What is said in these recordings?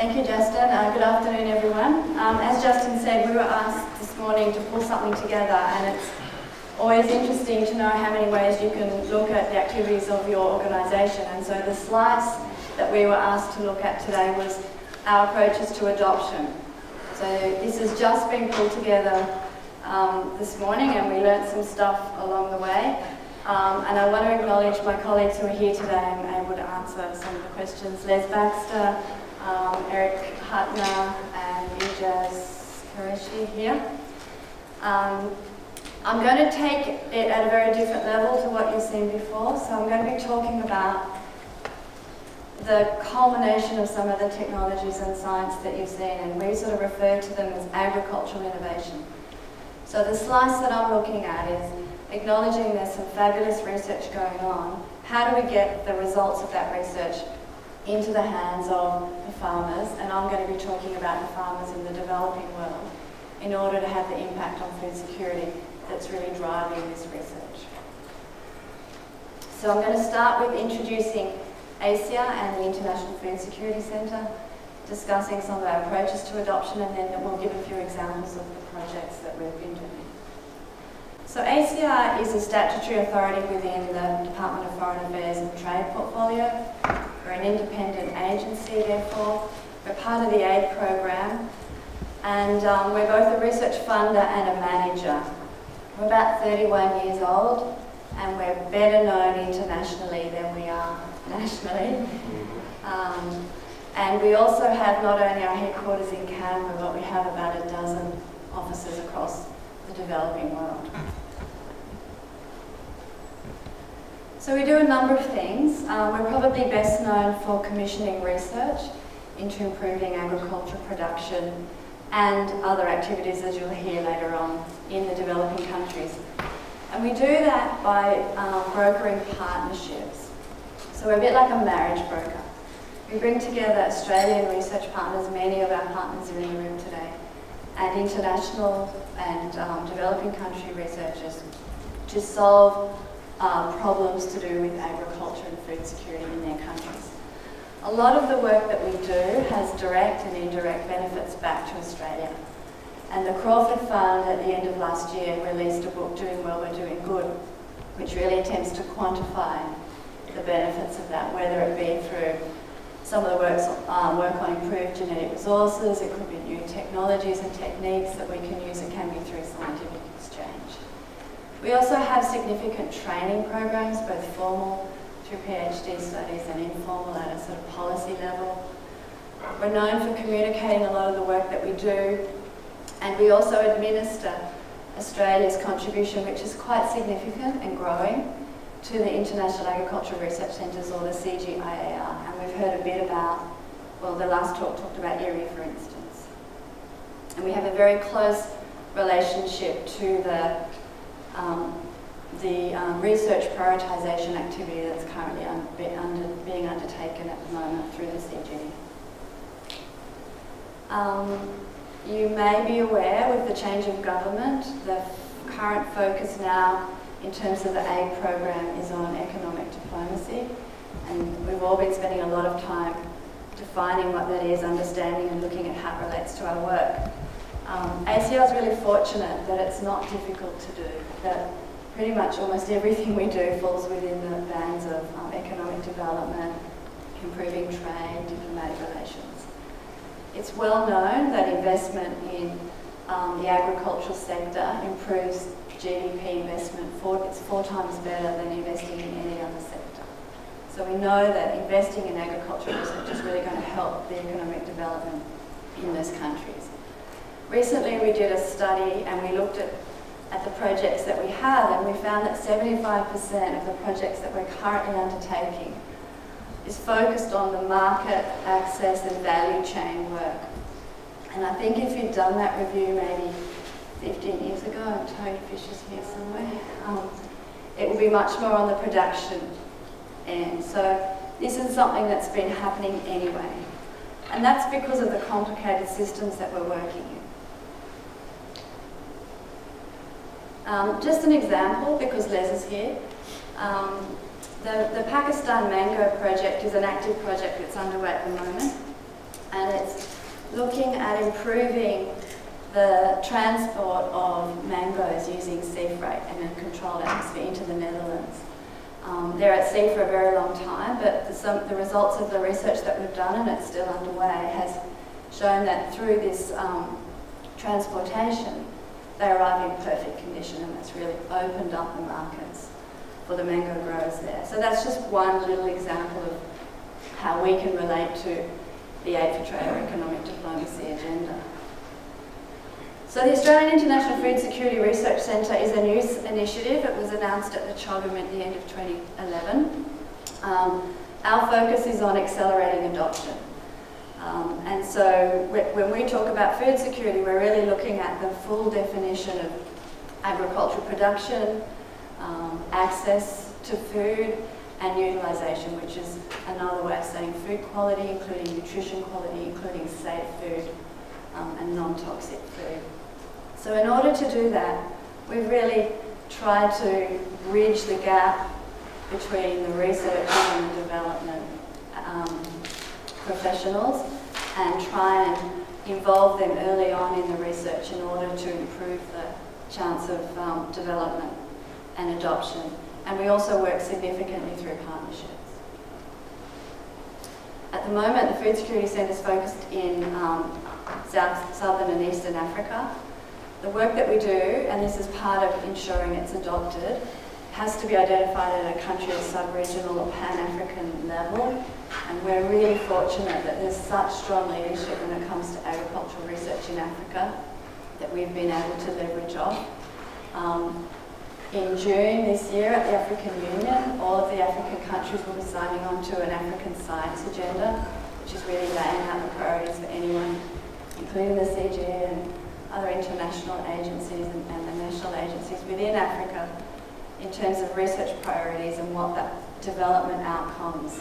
Thank you, Justin. Good afternoon, everyone. As Justin said, we were asked this morning to pull something together, and it's always interesting to know how many ways you can look at the activities of your organisation. And so the slice that we were asked to look at today was our approaches to adoption. So this has just been pulled together this morning, and we learnt some stuff along the way. And I want to acknowledge my colleagues who are here today and able to answer some of the questions. Les Baxter, Eric Huttner, and Ijaz Qureshi here. I'm going to take it at a very different level to what you've seen before. So I'm going to be talking about the culmination of some of the technologies and science that you've seen, and we sort of refer to them as agricultural innovation. So the slice that I'm looking at is acknowledging there's some fabulous research going on. How do we get the results of that research into the hands of the farmers? And I'm going to be talking about the farmers in the developing world in order to have the impact on food security that's really driving this research. So I'm going to start with introducing ACIAR and the International Food Security Centre, discussing some of our approaches to adoption, and then we'll give a few examples of the projects that we've been doing. So ACIAR is a statutory authority within the Department of Foreign Affairs and Trade portfolio. We're an independent agency, therefore. We're part of the aid program, and we're both a research funder and a manager. We're about 31 years old, and we're better known internationally than we are nationally. And we also have not only our headquarters in Canberra, but we have about a dozen offices across the developing world. So we do a number of things. We're probably best known for commissioning research into improving agricultural production and other activities, as you'll hear later on, in the developing countries. And we do that by brokering partnerships. So we're a bit like a marriage broker. We bring together Australian research partners, many of our partners in the room today, and international and developing country researchers to solve problems to do with agriculture and food security in their countries. A lot of the work that we do has direct and indirect benefits back to Australia. And the Crawford Fund at the end of last year released a book, Doing Well, We're Doing Good, which really attempts to quantify the benefits of that, whether it be through some of the work on improved genetic resources, it could be new technologies and techniques that we can use, it can be through scientific exchange. We also have significant training programs, both formal through PhD studies and informal at a sort of policy level. We're known for communicating a lot of the work that we do, and we also administer Australia's contribution, which is quite significant and growing, to the International Agricultural Research Centres, or the CGIAR, and we've heard a bit about, well, the last talk talked about ERI, for instance. And we have a very close relationship to the research prioritisation activity that's currently being undertaken at the moment through the CG. You may be aware, with the change of government, the current focus now in terms of the aid program is on economic diplomacy, and we've all been spending a lot of time defining what that is, understanding and looking at how it relates to our work. ACIAR is really fortunate that it's not difficult to do, that pretty much almost everything we do falls within the bands of economic development, improving trade, diplomatic relations. It's well known that investment in the agricultural sector improves GDP investment. It's 4 times better than investing in any other sector. So we know that investing in agricultural research is really going to help the economic development in those countries. Recently we did a study and we looked at the projects that we have, and we found that 75% of the projects that we're currently undertaking is focused on the market access and value chain work. And I think if you'd done that review maybe 15 years ago, and Tony Fisher's here somewhere, it will be much more on the production end. So this is something that's been happening anyway. And that's because of the complicated systems that we're working in. Just an example, because Les is here. The Pakistan Mango Project is an active project that's underway at the moment. and it's looking at improving the transport of mangoes using sea freight in a controlled atmosphere into the Netherlands. They're at sea for a very long time, but the results of the research that we've done, and it's still underway, has shown that through this transportation, they arrive in perfect condition, and that's really opened up the markets for the mango growers there. So that's just one little example of how we can relate to the Aid for Trade or economic diplomacy agenda. So the Australian International Food Security Research Centre is a new initiative. It was announced at the CHOGM at the end of 2011. Our focus is on accelerating adoption. And so when we talk about food security, we're really looking at the full definition of agricultural production, access to food, and utilisation, which is another way of saying food quality, including nutrition quality, including safe food and non-toxic food. So in order to do that, we've really tried to bridge the gap between the research and the development professionals, and try and involve them early on in the research in order to improve the chance of development and adoption. And we also work significantly through partnerships. At the moment, the Food Security Centre is focused in southern and eastern Africa. The work that we do, and this is part of ensuring it's adopted, has to be identified at a country or sub-regional or pan-African level. And we're really fortunate that there's such strong leadership when it comes to agricultural research in Africa that we've been able to leverage off. In June this year at the African Union, all of the African countries will be signing on to an African science agenda, which is really laying out the priorities for anyone, including the CGIAR and other international agencies and the national agencies within Africa, in terms of research priorities and what that development outcomes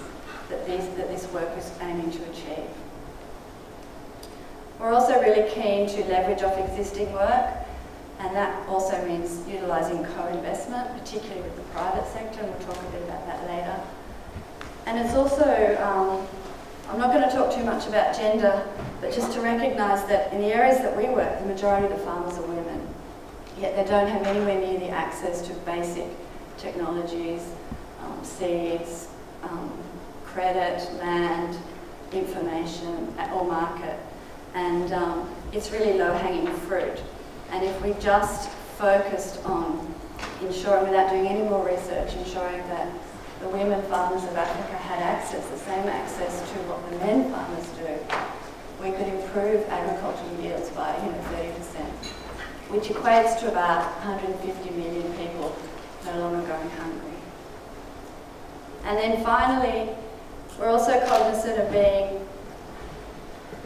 that this work is aiming to achieve. We're also really keen to leverage off existing work, and that also means utilising co-investment, particularly with the private sector, and we'll talk a bit about that later. And it's also, I'm not going to talk too much about gender, but just to recognise that in the areas that we work, the majority of the farmers are women, yet they don't have anywhere near the access to basic technologies, seeds, credit, land, information, or market. And it's really low-hanging fruit. And if we just focused on ensuring, without doing any more research, ensuring that the women farmers of Africa had access, the same access to what the men farmers do, we could improve agricultural yields by 30%, which equates to about 150 million people no longer going hungry. And then finally, we're also cognizant of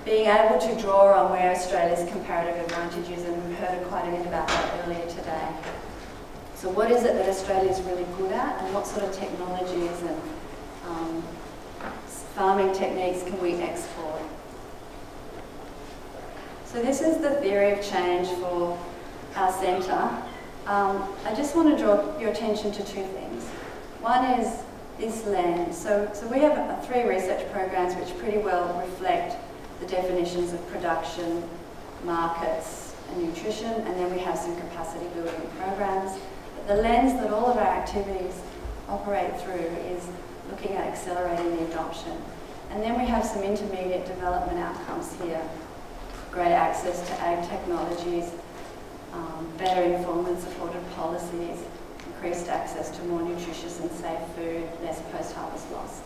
being able to draw on where Australia's comparative advantages, and we've heard quite a bit about that earlier today. So what is it that Australia's really good at, and what sort of technologies and farming techniques can we export? So this is the theory of change for our centre. I just want to draw your attention to two things. One is this lens. So we have three research programs which pretty well reflect the definitions of production, markets, and nutrition, and then we have some capacity building programs. But the lens that all of our activities operate through is looking at accelerating the adoption. And then we have some intermediate development outcomes here. Great access to ag technologies, better informed and supported policies, increased access to more nutritious and safe food, less post-harvest loss,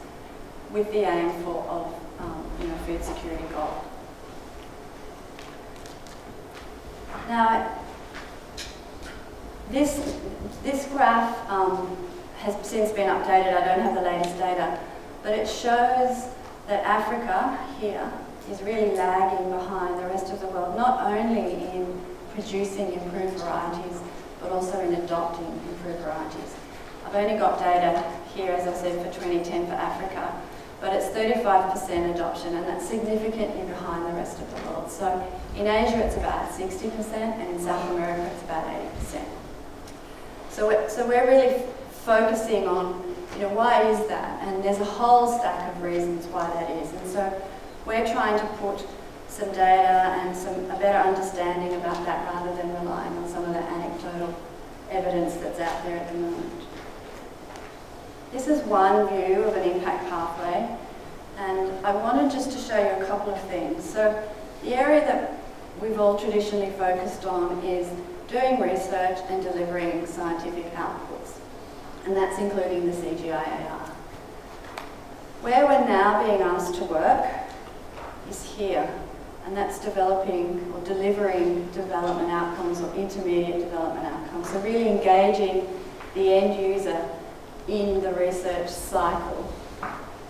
with the aim of food security goal. Now, this graph has since been updated. I don't have the latest data, but it shows that Africa here is really lagging behind the rest of the world, not only in producing improved varieties, but also in adopting improved varieties. I've only got data here, as I said, for 2010 for Africa, but it's 35% adoption, and that's significantly behind the rest of the world. So in Asia it's about 60%, and in South America it's about 80%. So we're really focusing on, why is that? And there's a whole stack of reasons why that is. And so we're trying to put some data and a better understanding about that rather than relying on some of the anecdotal evidence that's out there at the moment. This is one view of an impact pathway, and I wanted just to show you a couple of things. So the area that we've all traditionally focused on is doing research and delivering scientific outputs, and that's including the CGIAR. Where we're now being asked to work is here, and that's developing or delivering development outcomes or intermediate development outcomes, so really engaging the end user in the research cycle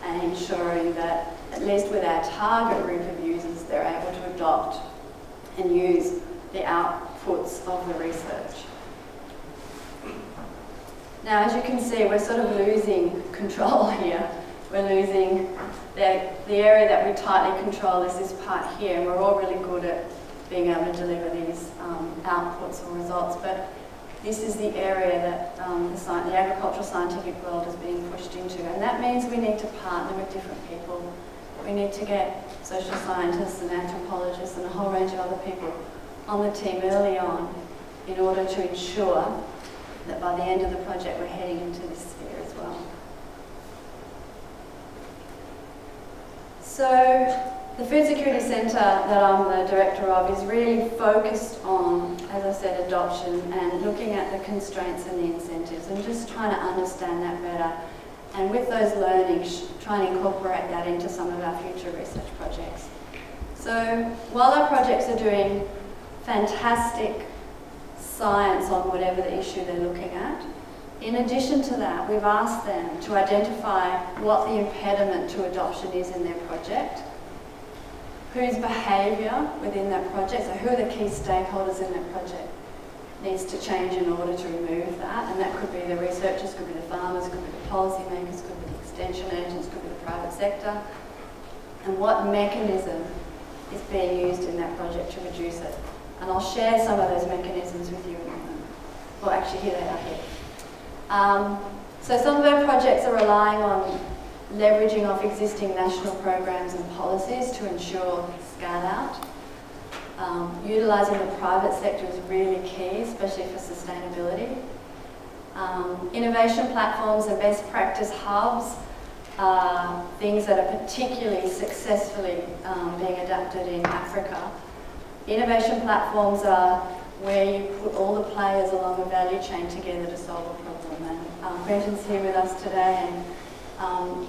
and ensuring that, at least with our target group of users, they're able to adopt and use the outputs of the research. Now, as you can see, we're sort of losing control here. We're losing the area that we tightly control is this part here, and we're all really good at being able to deliver these outputs or results, but this is the area that the agricultural scientific world is being pushed into, and that means we need to partner with different people. We need to get social scientists and anthropologists and a whole range of other people on the team early on in order to ensure that by the end of the project we're heading into this sphere as well. So the Food Security Centre that I'm the director of is really focused on, as I said, adoption and looking at the constraints and the incentives and just trying to understand that better. And with those learnings, trying to incorporate that into some of our future research projects. So while our projects are doing fantastic science on whatever the issue they're looking at, in addition to that, we've asked them to identify what the impediment to adoption is in their project, whose behaviour within that project, so who are the key stakeholders in that project, needs to change in order to remove that, and that could be the researchers, could be the farmers, could be the policymakers, could be the extension agents, could be the private sector, and what mechanism is being used in that project to reduce it. And I'll share some of those mechanisms with you in a moment. Well, actually, here they are here. So some of our projects are relying on leveraging off existing national programs and policies to ensure scale out. Utilising the private sector is really key, especially for sustainability. Innovation platforms and best practice hubs are things that are particularly successfully being adapted in Africa. Innovation platforms are where you put all the players along the value chain together to solve a problem. And Brenton's here with us today, and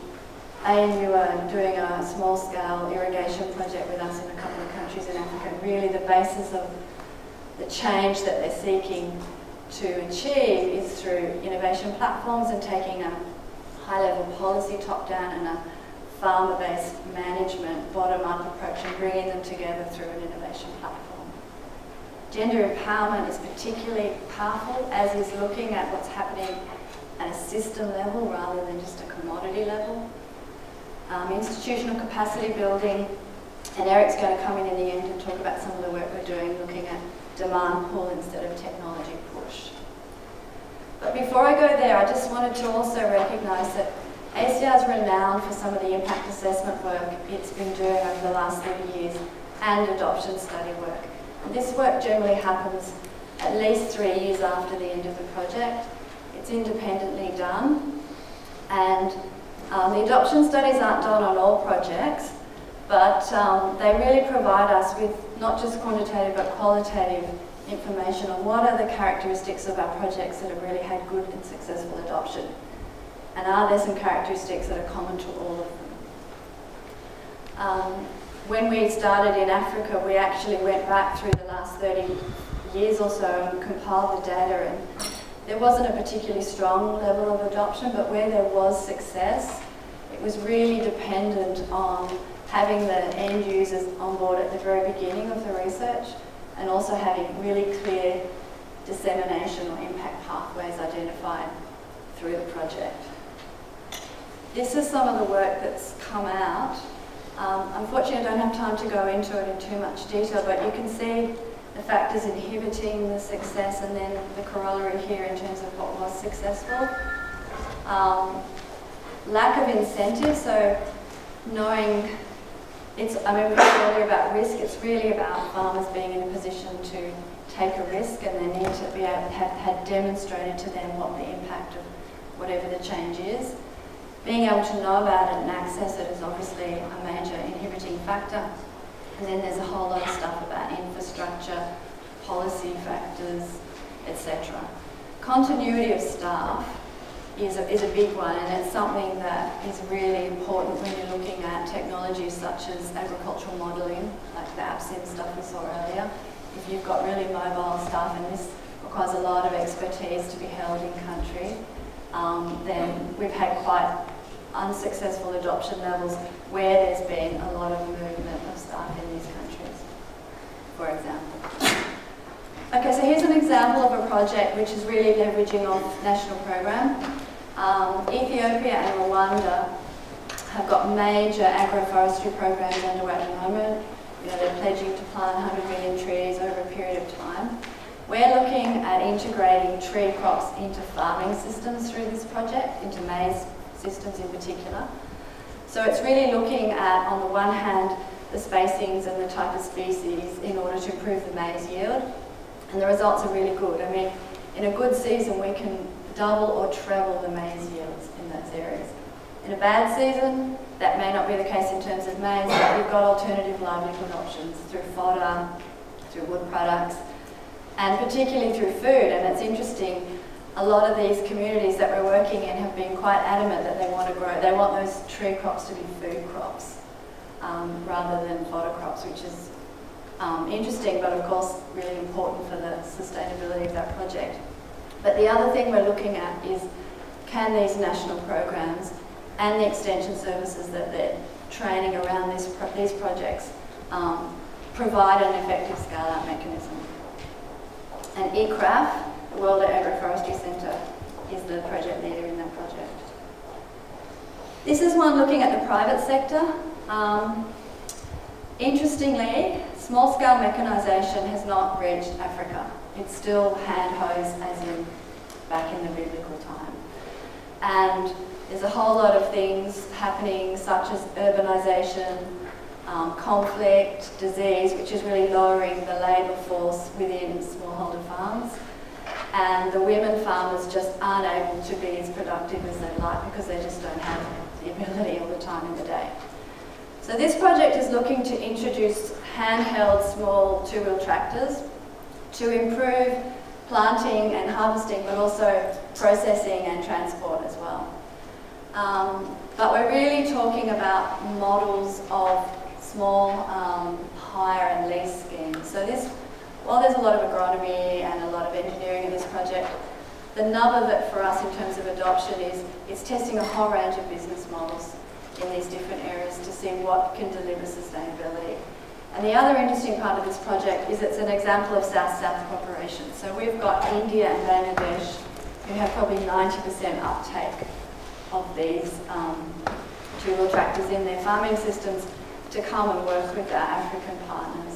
ANU are doing a small-scale irrigation project with us in a couple of countries in Africa. Really the basis of the change that they're seeking to achieve is through innovation platforms and taking a high-level policy top-down and a farmer-based management bottom-up approach and bringing them together through an innovation platform. Gender empowerment is particularly powerful, as is looking at what's happening at a system level rather than just a commodity level. Institutional capacity building, and Eric's going to come in the end and talk about some of the work we're doing looking at demand pull instead of technology push. But before I go there, I just wanted to also recognise that ACIAR is renowned for some of the impact assessment work it's been doing over the last 30 years and adoption study work. And this work generally happens at least 3 years after the end of the project. It's independently done, and the adoption studies aren't done on all projects, but they really provide us with not just quantitative but qualitative information on what are the characteristics of our projects that have really had good and successful adoption, and are there some characteristics that are common to all of them. When we started in Africa, we actually went back through the last 30 years or so and compiled the data, and there wasn't a particularly strong level of adoption, but where there was success, it was really dependent on having the end users on board at the very beginning of the research, and also having really clear dissemination or impact pathways identified through the project. This is some of the work that's come out. Unfortunately, I don't have time to go into it in too much detail, but you can see the factors inhibiting the success, and then the corollary here in terms of what was successful. Lack of incentive, so knowing It's, I mean, we talked earlier about risk. It's really about farmers being in a position to take a risk, and they need to be able to have demonstrated to them what the impact of whatever the change is. Being able to know about it and access it is obviously a major inhibiting factor. And then there's a whole lot of stuff about infrastructure, policy factors, etc. Continuity of staff is a big one, and it's something that is really important when you're looking at technologies such as agricultural modelling, like the APSIM stuff we saw earlier. If you've got really mobile staff, and this requires a lot of expertise to be held in country, then we've had quite unsuccessful adoption levels where there's been a lot of movement of staff in these countries, for example. Okay, so here's an example of a project which is really leveraging off national program. Ethiopia and Rwanda have got major agroforestry programs underway at the moment. You know, they're pledging to plant 100 million trees over a period of time. We're looking at integrating tree crops into farming systems through this project, into maize systems in particular. So it's really looking at, on the one hand, the spacings and the type of species in order to improve the maize yield. And the results are really good. I mean, in a good season, we can double or treble the maize yields in those areas. In a bad season, that may not be the case in terms of maize, but we've got alternative livelihood options through fodder, through wood products, and particularly through food. And it's interesting, a lot of these communities that we're working in have been quite adamant that they want to grow, they want those tree crops to be food crops rather than fodder crops, which is interesting, but of course really important for the sustainability of that project. But the other thing we're looking at is, can these national programs and the extension services that they're training around these projects provide an effective scale-up mechanism? And ICRAF, the World Agroforestry Centre, is the project leader in that project. This is one looking at the private sector. Interestingly, small-scale mechanisation has not reached Africa. It's still hand-hosed as in back in the biblical time. And there's a whole lot of things happening, such as urbanisation, conflict, disease, which is really lowering the labour force within smallholder farms. And the women farmers just aren't able to be as productive as they'd like because they just don't have the ability all the time in the day. So this project is looking to introduce handheld small two-wheel tractors to improve planting and harvesting, but also processing and transport as well. But we're really talking about models of small hire and lease schemes. So this, while there's a lot of agronomy and a lot of engineering in this project, the nub of it for us in terms of adoption is it's testing a whole range of business models in these different areas to see what can deliver sustainability. And the other interesting part of this project is it's an example of South-South cooperation. So we've got India and Bangladesh who have probably 90% uptake of these two-wheel tractors in their farming systems to come and work with our African partners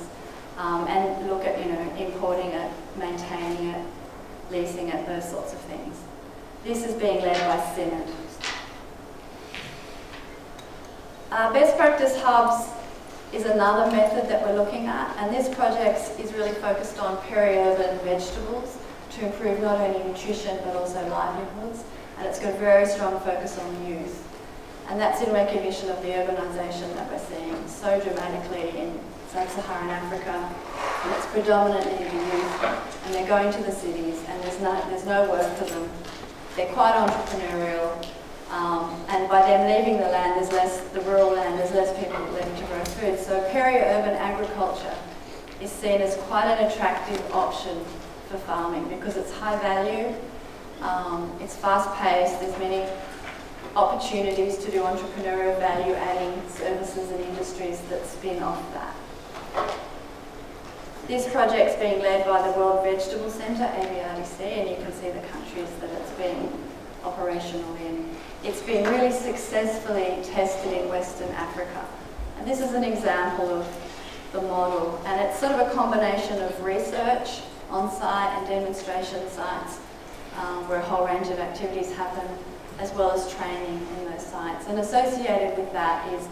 and look at, you know, importing it, maintaining it, leasing it, those sorts of things. This is being led by Synod. Best practice hubs is another method that we're looking at, and this project is really focused on peri-urban vegetables to improve not only nutrition but also livelihoods, and it's got a very strong focus on youth. And that's in recognition of the urbanisation that we're seeing so dramatically in sub-Saharan Africa, and it's predominantly the youth, and they're going to the cities, and there's no work for them. They're quite entrepreneurial. And by them leaving the land, there's less people left to grow food. So peri-urban agriculture is seen as quite an attractive option for farming because it's high value, it's fast-paced, there's many opportunities to do entrepreneurial value-adding services and industries that spin off that. This project's being led by the World Vegetable Centre, AVRDC, and you can see the countries that it's being operational in. It's been really successfully tested in Western Africa. And this is an example of the model. And it's sort of a combination of research on-site and demonstration sites where a whole range of activities happen, as well as training in those sites. And associated with that is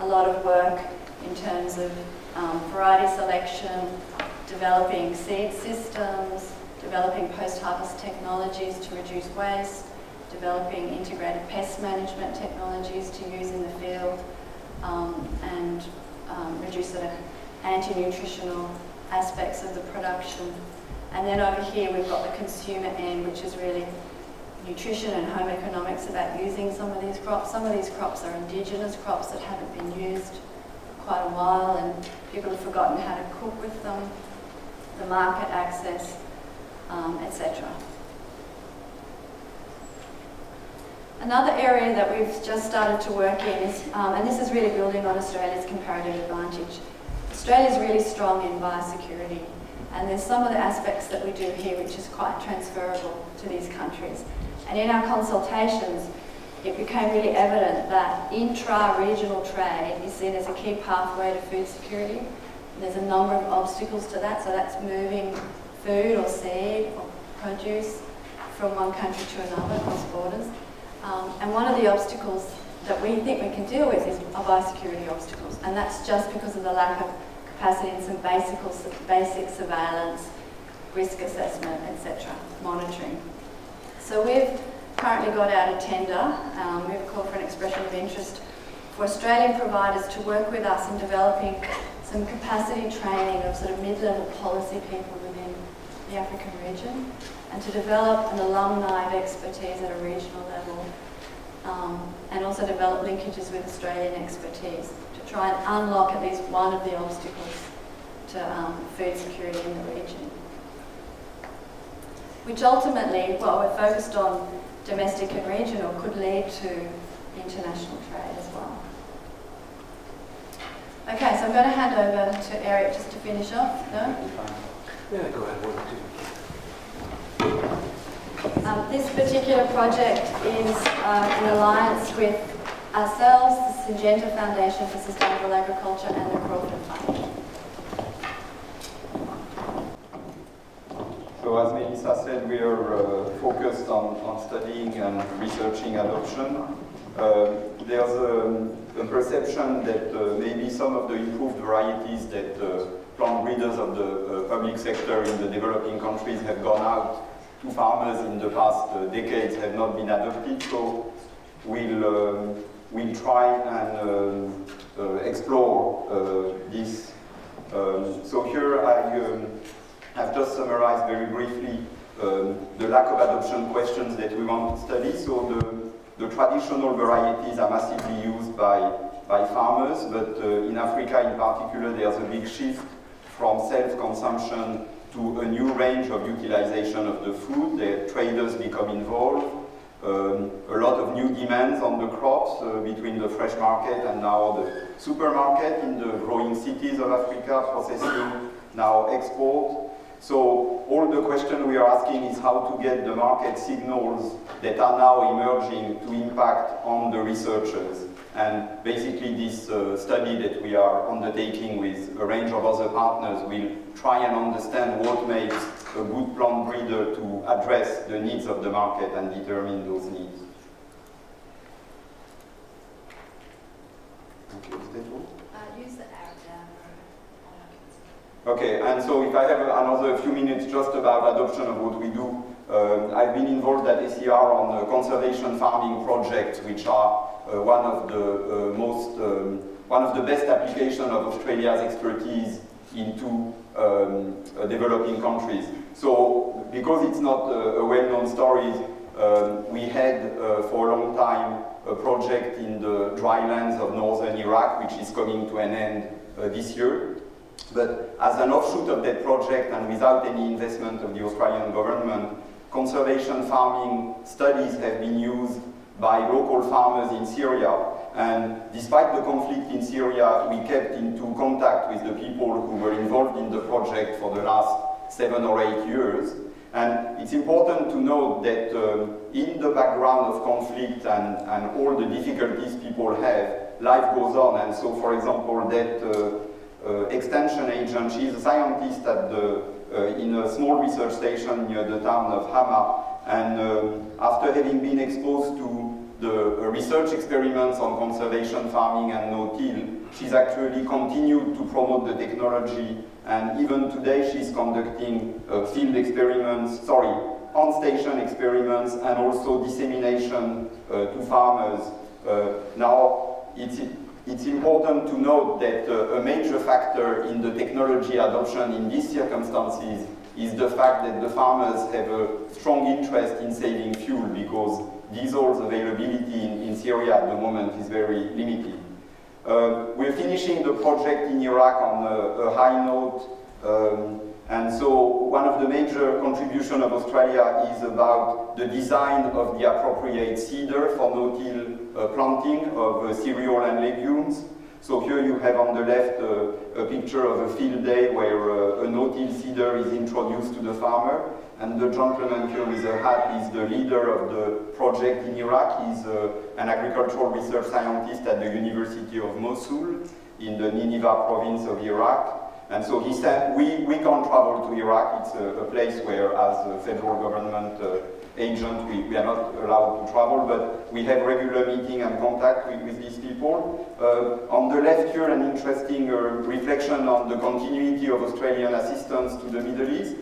a lot of work in terms of variety selection, developing seed systems, developing post-harvest technologies to reduce waste, developing integrated pest management technologies to use in the field, and reduce the anti-nutritional aspects of the production. And then over here we've got the consumer end, which is really nutrition and home economics about using some of these crops. Some of these crops are indigenous crops that haven't been used for quite a while and people have forgotten how to cook with them, the market access, etc. Another area that we've just started to work in is, and this is really building on Australia's comparative advantage. Australia's really strong in biosecurity, and there's some of the aspects that we do here which is quite transferable to these countries. And in our consultations, it became really evident that intra-regional trade is seen as a key pathway to food security. And there's a number of obstacles to that, so that's moving food or seed or produce from one country to another across borders. And one of the obstacles that we think we can deal with is biosecurity obstacles, and that's just because of the lack of capacity in some basic surveillance, risk assessment, etc., monitoring. So we've currently got out a tender, we have a call for an expression of interest for Australian providers to work with us in developing some capacity training of sort of mid-level policy people within the African region, and to develop an alumni of expertise at a regional level, and also develop linkages with Australian expertise to try and unlock at least one of the obstacles to food security in the region. Which ultimately, while we're focused on domestic and regional, could lead to international trade as well. Okay, so I'm going to hand over to Eric just to finish off. No? Yeah, go ahead. This particular project is in alliance with ourselves, the Syngenta Foundation for Sustainable Agriculture and the Crawford Fund. So as Melissa said, we are focused on studying and researching adoption. There's a perception that maybe some of the improved varieties that plant breeders of the public sector in the developing countries have gone out to farmers in the past decades have not been adopted, so we'll try and explore this. So here I have just summarized very briefly the lack of adoption questions that we want to study. So the traditional varieties are massively used by farmers, but in Africa in particular there's a big shift from self-consumption to a new range of utilization of the food. The traders become involved. A lot of new demands on the crops between the fresh market and now the supermarket in the growing cities of Africa, processing, now export. So all the question we are asking is how to get the market signals that are now emerging to impact on the researchers. And basically this study that we are undertaking with a range of other partners will try and understand what makes a good plant breeder to address the needs of the market and determine those needs. Use the arrow down. Okay, and so if I have another few minutes just about adoption of what we do, I've been involved at ACIAR on conservation farming projects, which are one of the best applications of Australia's expertise into developing countries. So, because it's not a well-known story, we had for a long time a project in the dry lands of northern Iraq, which is coming to an end this year. But as an offshoot of that project and without any investment of the Australian government, conservation farming studies have been used by local farmers in Syria. And despite the conflict in Syria, we kept into contact with the people who were involved in the project for the last 7 or 8 years. And it's important to note that in the background of conflict and all the difficulties people have, life goes on. And so, for example, that extension agent, she's a scientist at the, in a small research station near the town of Hama, and after having been exposed to the research experiments on conservation farming and no-till, she's actually continued to promote the technology, and even today she's conducting field experiments, on-station experiments, and also dissemination to farmers. Now, it's important to note that a major factor in the technology adoption in these circumstances is the fact that the farmers have a strong interest in saving fuel, because diesel's availability in Syria at the moment is very limited. We're finishing the project in Iraq on a high note, and so one of the major contributions of Australia is about the design of the appropriate seeder for no-till planting of cereal and legumes. So here you have on the left a picture of a field day where a no-till seeder is introduced to the farmer, and the gentleman here with a hat is the leader of the project in Iraq. He's an agricultural research scientist at the University of Mosul in the Nineveh province of Iraq. And so he said, we can't travel to Iraq. It's a place where, as a federal government agent, we are not allowed to travel, but we have regular meeting and contact with these people. On the left here, an interesting reflection on the continuity of Australian assistance to the Middle East.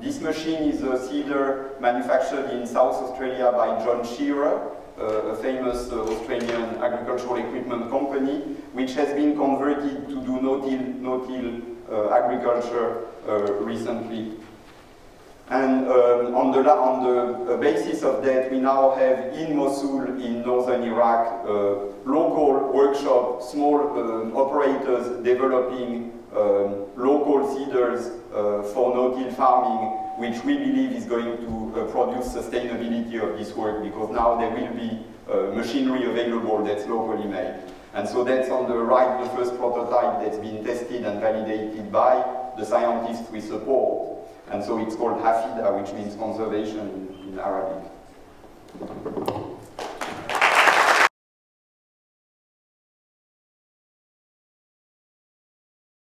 This machine is a seeder manufactured in South Australia by John Shearer, a famous Australian agricultural equipment company, which has been converted to do no-till agriculture recently. And on the basis of that, we now have in Mosul, in northern Iraq, local workshop, small operators developing local seeders for no-till farming, which we believe is going to produce sustainability of this work, because now there will be machinery available that's locally made. And so that's on the right, the first prototype that's been tested and validated by the scientists we support. And so it's called Hafida, which means conservation in Arabic.